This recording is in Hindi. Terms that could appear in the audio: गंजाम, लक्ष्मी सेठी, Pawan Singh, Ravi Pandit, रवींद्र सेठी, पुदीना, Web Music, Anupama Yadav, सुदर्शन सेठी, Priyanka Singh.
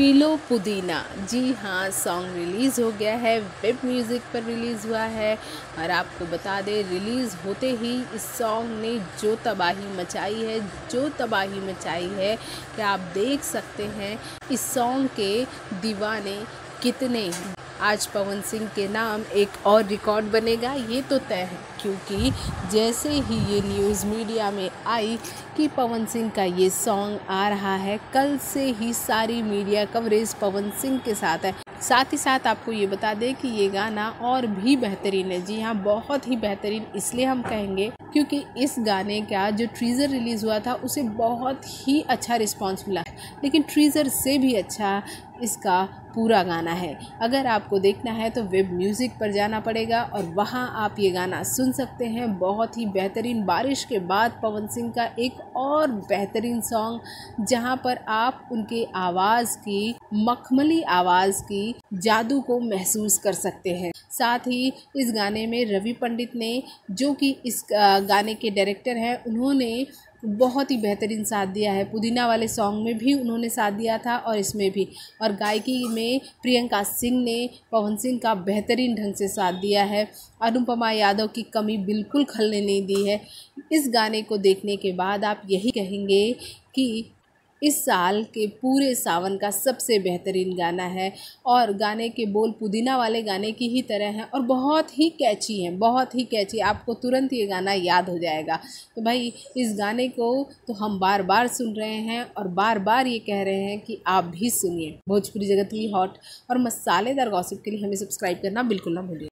पी लो पुदीना। जी हाँ, सॉन्ग रिलीज़ हो गया है, वेब म्यूज़िक पर रिलीज़ हुआ है। और आपको बता दें, रिलीज़ होते ही इस सॉन्ग ने जो तबाही मचाई है कि आप देख सकते हैं इस सॉन्ग के दीवाने कितने। आज पवन सिंह के नाम एक और रिकॉर्ड बनेगा, ये तो तय है, क्योंकि जैसे ही ये न्यूज़ मीडिया में आई कि पवन सिंह का ये सॉन्ग आ रहा है, कल से ही सारी मीडिया कवरेज पवन सिंह के साथ है। साथ ही साथ आपको ये बता दें कि ये गाना और भी बेहतरीन है। जी हाँ, बहुत ही बेहतरीन इसलिए हम कहेंगे क्योंकि इस गाने का जो ट्रीज़र रिलीज़ हुआ था उसे बहुत ही अच्छा रिस्पॉन्स मिला, लेकिन ट्रीज़र से भी अच्छा इसका पूरा गाना है। अगर आपको देखना है तो वेब म्यूज़िक पर जाना पड़ेगा और वहाँ आप ये गाना सुन सकते हैं। बहुत ही बेहतरीन बारिश के बाद पवन सिंह का एक और बेहतरीन सॉन्ग, जहाँ पर आप उनके आवाज़ की, मखमली आवाज़ की जादू को महसूस कर सकते हैं। साथ ही इस गाने में रवि पंडित ने, जो कि इस गाने के डायरेक्टर हैं, उन्होंने बहुत ही बेहतरीन साथ दिया है। पुदीना वाले सॉन्ग में भी उन्होंने साथ दिया था और इसमें भी। और गायकी में प्रियंका सिंह ने पवन सिंह का बेहतरीन ढंग से साथ दिया है। अनुपमा यादव की कमी बिल्कुल खलने नहीं दी है। इस गाने को देखने के बाद आप यही कहेंगे कि इस साल के पूरे सावन का सबसे बेहतरीन गाना है। और गाने के बोल पुदीना वाले गाने की ही तरह हैं और बहुत ही कैची हैं, आपको तुरंत ये गाना याद हो जाएगा। तो भाई, इस गाने को तो हम बार बार सुन रहे हैं और बार बार ये कह रहे हैं कि आप भी सुनिए। भोजपुरी जगत की हॉट और मसालेदार गॉसिप के लिए हमें सब्सक्राइब करना बिल्कुल ना भूलिए।